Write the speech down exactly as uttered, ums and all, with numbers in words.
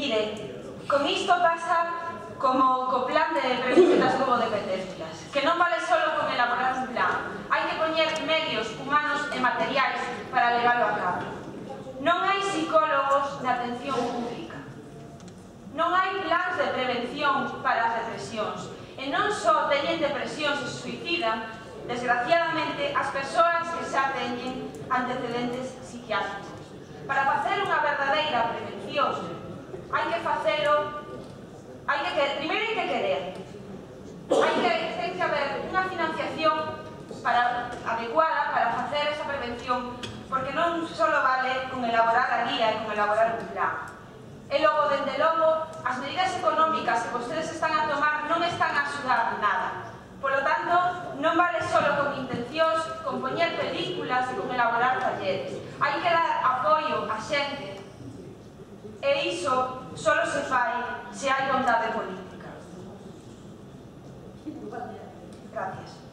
Mire, con isto pasa como co plan de previsiones como dependencias, que non vale solo con elaborar un plan, hai que poñer medios humanos e materiais para leválo a cabo. Non hai psicólogos de atención pública, non hai plans de prevención para as depresións, e non só teñen depresións e suicidan, desgraciadamente, as persoas que xa teñen antecedentes psiquiátricos. Para facer unha verdadeira prevención, hai que facelo, hai que, primeiro hai que querer, hai que, ten que haber unha financiación para, adecuada para facer esa prevención, porque non só vale con elaborar a guía e con elaborar un plan. E logo, dende logo, as medidas económicas que vostedes están a tomar non están a axudar nada. Polo tanto, non vale só con intencións, con poñer películas e con elaborar talleres. Hai que dar apoio a xente, e iso só se fai se hai vontade política. Gracias.